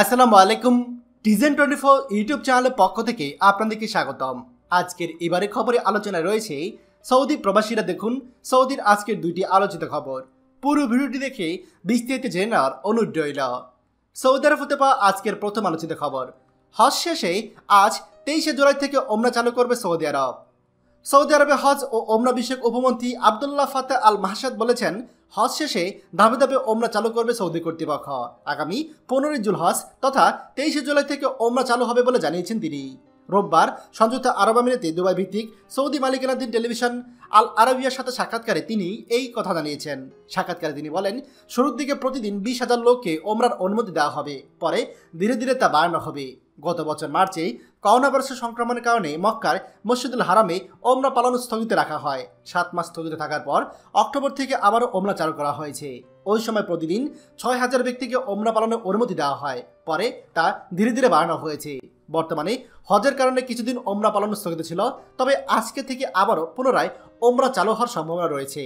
আসসালামু আলাইকুম TJN24 YouTube চ্যানেলের পক্ষ থেকে আপনাদেরকে স্বাগতম। আজকের এবারে খবরে আলোচনা রয়েছে সৌদি প্রবাসীরা। দেখুন সৌদির আজকের দুইটি আলোচিত খবর, পুরো ভিডিওটি দেখে বিস্তারিত জেনে নেওয়ার অনুরোধ রইল। সৌদি আরব হতে পাওয়া আজকের প্রথম আলোচিত খবর, হজ শেষে আজ 23 জুলাই থেকে ওমরা চালু করবে সৌদি আরব। সৌদি আরবে হজ ও ওমরা বিষয়ক উপমন্ত্রী আবদুল্লাহ ফাতাহ আল মাহসাদ বলেছেন, হজ শেষে ধাপে ধাপে ওমরা চালু করবে সৌদি কর্তৃপক্ষ। আগামী 15 জুল হজ তথা 23 জুলাই থেকে ওমরা চালু হবে বলে জানিয়েছেন তিনি। রোববার সংযুক্ত আরব আমিরাতে দুবাই ভিত্তিক সৌদি মালিকানাধীন টেলিভিশন আল আরবিয়ার সাথে সাক্ষাৎকারে তিনি এই কথা জানিয়েছেন। সাক্ষাৎকারে তিনি বলেন, শুরুর দিকে প্রতিদিন 20,000 লোককে ওমরার অনুমতি দেওয়া হবে, পরে ধীরে ধীরে তা বাড়ানো হবে। গত বছর মার্চে করোনা ভাইরাসের সংক্রমণের কারণে মক্কার মসজিদুল হারামে ওমরা পালন স্থগিত রাখা হয়। 7 মাস স্থগিত থাকার পর অক্টোবর থেকে আবারও ওমরা চালু করা হয়েছে। ওই সময় প্রতিদিন 6,000 ব্যক্তিকে ওমরা পালনের অনুমতি দেওয়া হয়, পরে তা ধীরে ধীরে বাড়ানো হয়েছে। বর্তমানে হজের কারণে কিছুদিন ওমরা পালন স্থগিত ছিল, তবে আজকে থেকে আবারও পুনরায় ওমরা চালু হওয়ার সম্ভাবনা রয়েছে।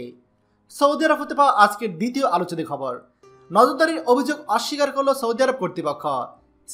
সৌদি আরব হতে পাওয়া আজকের দ্বিতীয় আলোচিত খবর, নজরদারির অভিযোগ অস্বীকার করল সৌদি আরব কর্তৃপক্ষ।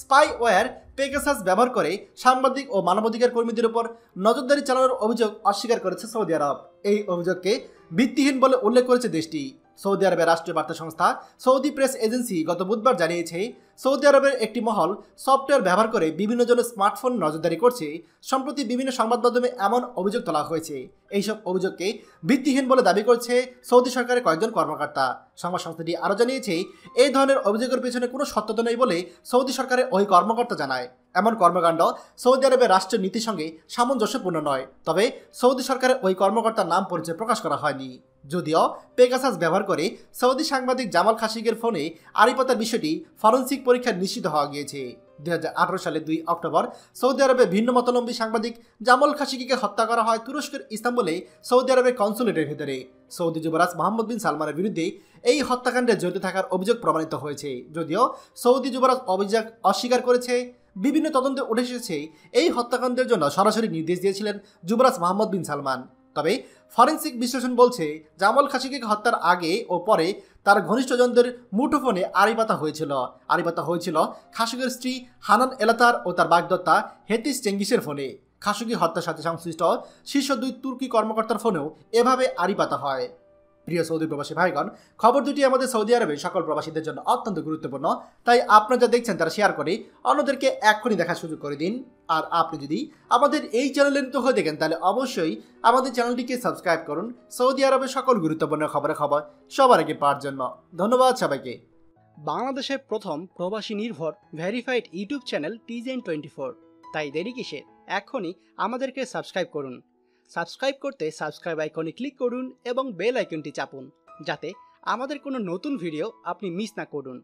স্পাইওয়্যার পেগাসাস ব্যবহার করে সাংবাদিক ও মানবাধিকার কর্মীদের উপর নজরদারি চালানোর অভিযোগ অস্বীকার করেছে সৌদি আরব। এই অভিযোগকে ভিত্তিহীন বলে উল্লেখ করেছে দেশটি। সৌদি আরবের রাষ্ট্রীয় বার্তা সংস্থা সৌদি প্রেস এজেন্সি গত বুধবার জানিয়েছে, সৌদি আরবের একটি মহল সফটওয়্যার ব্যবহার করে বিভিন্ন জনের স্মার্টফোন নজরদারি করছে। সম্প্রতি বিভিন্ন সংবাদ মাধ্যমে এমন অভিযোগ তোলা হয়েছে। এইসব অভিযোগকে ভিত্তিহীন বলে দাবি করছে সৌদি সরকারের কয়েকজন কর্মকর্তা। সংবাদ সংস্থাটি আরও জানিয়েছে, এই ধরনের অভিযোগের পেছনে কোনো সত্যতা নেই বলে সৌদি সরকারের ওই কর্মকর্তা জানায়। এমন কর্মকাণ্ড সৌদি আরবের রাষ্ট্রীয় নীতির সঙ্গে সামঞ্জস্যপূর্ণ নয়। তবে সৌদি সরকারের ওই কর্মকর্তার নাম পরিচয় প্রকাশ করা হয়নি। যদিও পেগাসাস ব্যবহার করে সৌদি সাংবাদিক জামাল খাশোগির ফোনে আড়িপাতার বিষয়টি ফরেনসিক পরীক্ষায় নিশ্চিত হওয়া গিয়েছে। 2018 সালে 2 অক্টোবর সৌদি আরবে ভিন্ন মতাবলম্বী সাংবাদিক জামাল খাশোগিকে হত্যা করা হয় তুরস্কের ইস্তাম্বুলে সৌদি আরবের কনস্যুলেটের ভেতরে। সৌদি যুবরাজ মোহাম্মদ বিন সালমানের বিরুদ্ধে এই হত্যাকাণ্ডে জড়িত থাকার অভিযোগ প্রমাণিত হয়েছে। যদিও সৌদি যুবরাজ অভিযোগ অস্বীকার করেছে। বিভিন্ন তদন্তে উঠে এসেছে, এই হত্যাকাণ্ডের জন্য সরাসরি নির্দেশ দিয়েছিলেন যুবরাজ মোহাম্মদ বিন সালমান। তবে ফরেনসিক বিশ্লেষণ বলছে, জামাল খাশোগিকে হত্যার আগে ও পরে তার ঘনিষ্ঠজনদের মুঠোফোনে আড়িপাতা হয়েছিল খাশোগির স্ত্রী হানান এলাতার ও তার বাগদত্তা হেতিস চেঙ্গিসের ফোনে। খাশোগি হত্যার সাথে সংশ্লিষ্ট শীর্ষ 2 তুর্কি কর্মকর্তার ফোনেও এভাবে আড়িপাতা হয়। প্রিয় সৌদি প্রবাসী ভাইগণ, খবর দুটি আমাদের সৌদি আরবের সকল প্রবাসীদের জন্য অত্যন্ত গুরুত্বপূর্ণ। তাই আপনারা যা দেখছেন তারা শেয়ার করে অন্যদেরকে এক্ষুনি দেখার সুযোগ করে দিন। আর আপনি যদি আমাদের এই চ্যানেলে নতুন হয়ে দেখেন, তাহলে অবশ্যই আমাদের চ্যানেলটিকে সাবস্ক্রাইব করুন সৌদি আরবের সকল গুরুত্বপূর্ণ খবর সবার আগে পাওয়ার জন্য। ধন্যবাদ সবাইকে। বাংলাদেশের প্রথম প্রবাসী নির্ভর ভেরিফাইড ইউটিউব চ্যানেল TJN24। তাই দেরি কিসের, এখনই আমাদেরকে সাবস্ক্রাইব করুন। সাবস্ক্রাইব করতে সাবস্ক্রাইব আইকনে ক্লিক করুন এবং বেল আইকনটি চাপুন, যাতে আমাদের কোনো নতুন ভিডিও আপনি মিস না করুন।